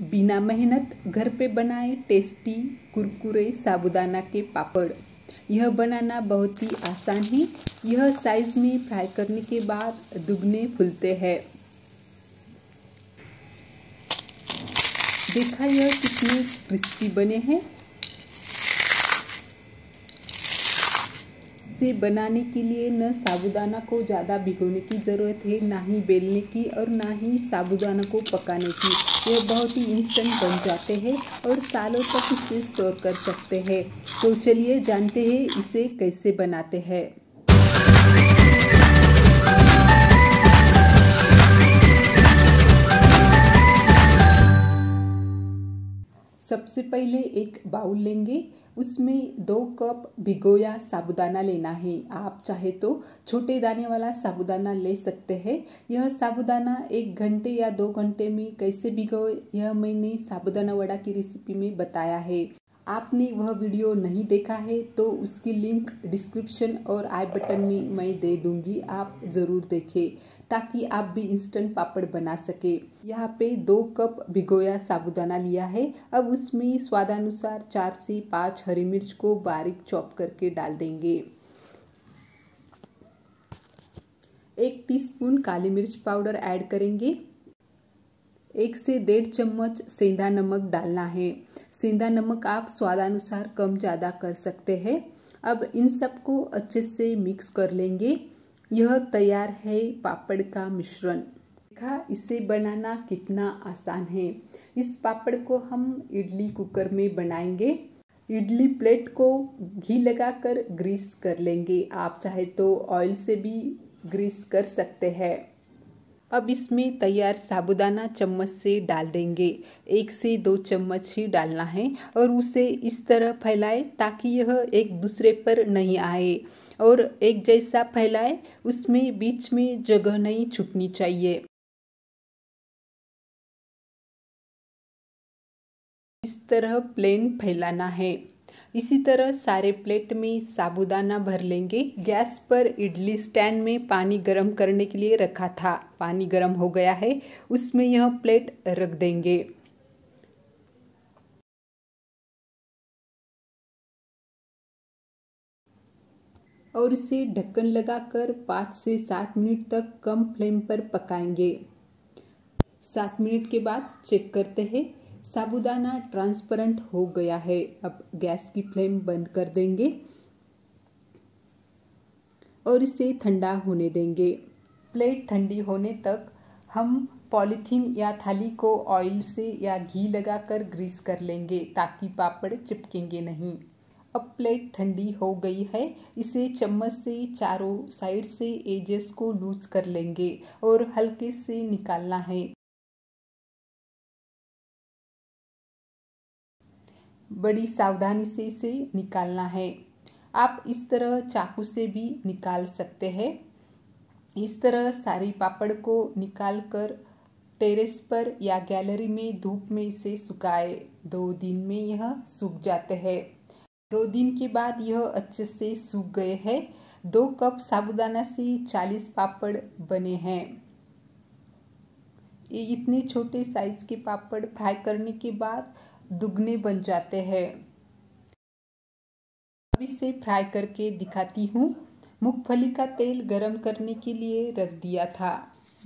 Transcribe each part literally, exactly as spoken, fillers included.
बिना मेहनत घर पे बनाए टेस्टी कुरकुरे साबूदाना के पापड़। यह बनाना बहुत ही आसान है। यह साइज में फ्राई करने के बाद दुगने फूलते हैं। देखा यह कितने क्रिस्पी बने हैं। इसे बनाने के लिए न साबूदाना को ज़्यादा भिगोने की ज़रूरत है, ना ही बेलने की और ना ही साबूदाना को पकाने की। ये बहुत ही इंस्टेंट बन जाते हैं और सालों तक इसे स्टोर कर सकते हैं। तो चलिए जानते हैं इसे कैसे बनाते हैं। सबसे पहले एक बाउल लेंगे, उसमें दो कप भिगोया साबूदाना लेना है। आप चाहे तो छोटे दाने वाला साबूदाना ले सकते हैं। यह साबूदाना एक घंटे या दो घंटे में कैसे भिगोए यह मैंने साबूदाना वड़ा की रेसिपी में बताया है। आपने वह वीडियो नहीं देखा है तो उसकी लिंक डिस्क्रिप्शन और आई बटन में मैं दे दूंगी, आप ज़रूर देखें ताकि आप भी इंस्टेंट पापड़ बना सके। यहाँ पे दो कप भिगोया साबूदाना लिया है। अब उसमें स्वादानुसार चार से पाँच हरी मिर्च को बारीक चॉप करके डाल देंगे। एक टीस्पून काली मिर्च पाउडर ऐड करेंगे। एक से डेढ़ चम्मच सेंधा नमक डालना है। सेंधा नमक आप स्वादानुसार कम ज़्यादा कर सकते हैं। अब इन सबको अच्छे से मिक्स कर लेंगे। यह तैयार है पापड़ का मिश्रण। देखा इसे बनाना कितना आसान है। इस पापड़ को हम इडली कुकर में बनाएंगे। इडली प्लेट को घी लगाकर ग्रीस कर लेंगे। आप चाहे तो ऑयल से भी ग्रीस कर सकते हैं। अब इसमें तैयार साबूदाना चम्मच से डाल देंगे। एक से दो चम्मच ही डालना है और उसे इस तरह फैलाए ताकि यह एक दूसरे पर नहीं आए और एक जैसा फैलाए, उसमें बीच में जगह नहीं छूटनी चाहिए। इस तरह प्लेन फैलाना है। इसी तरह सारे प्लेट में साबूदाना भर लेंगे। गैस पर इडली स्टैंड में पानी गरम करने के लिए रखा था, पानी गरम हो गया है। उसमें यह प्लेट रख देंगे। और इसे ढक्कन लगाकर पाँच से सात मिनट तक कम फ्लेम पर पकाएंगे। सात मिनट के बाद चेक करते हैं। साबूदाना ट्रांसपेरेंट हो गया है। अब गैस की फ्लेम बंद कर देंगे और इसे ठंडा होने देंगे। प्लेट ठंडी होने तक हम पॉलीथीन या थाली को ऑयल से या घी लगाकर ग्रीस कर लेंगे ताकि पापड़ चिपकेंगे नहीं। अब प्लेट ठंडी हो गई है। इसे चम्मच से चारों साइड से एजेस को लूज कर लेंगे और हल्के से निकालना है। बड़ी सावधानी से इसे निकालना है। आप इस तरह चाकू से भी निकाल सकते हैं। इस तरह सारी पापड़ को निकाल कर टेरेस पर या गैलरी में धूप में इसे सुखाए। दो दिन में यह सूख जाते हैं। दो दिन के बाद यह अच्छे से सूख गए हैं। दो कप साबूदाना से चालीस पापड़ बने हैं। ये इतने छोटे साइज के पापड़ फ्राई करने के बाद दुगने बन जाते हैं। अब इसे फ्राई करके दिखाती हूँ। मूंगफली का तेल गरम करने के लिए रख दिया था,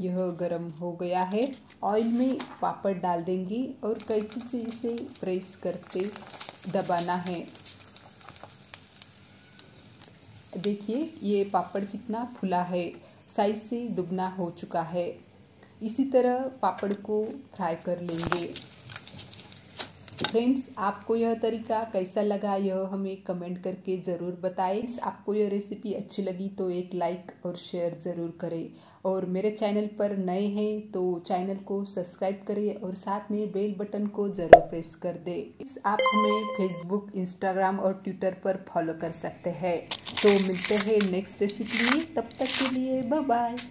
यह गरम हो गया है। ऑयल में पापड़ डाल देंगे और कैंची से इसे प्रेस करते दबाना है। देखिए ये पापड़ कितना फूला है, साइज से दुगना हो चुका है। इसी तरह पापड़ को फ्राई कर लेंगे। फ्रेंड्स, आपको यह तरीका कैसा लगा यह हमें कमेंट करके ज़रूर बताएं। आपको यह रेसिपी अच्छी लगी तो एक लाइक और शेयर ज़रूर करें। और मेरे चैनल पर नए हैं तो चैनल को सब्सक्राइब करें और साथ में बेल बटन को ज़रूर प्रेस कर दें। आप हमें फेसबुक, इंस्टाग्राम और ट्विटर पर फॉलो कर सकते हैं। तो मिलते हैं नेक्स्ट रेसिपी में, तब तक के लिए बाय बाय।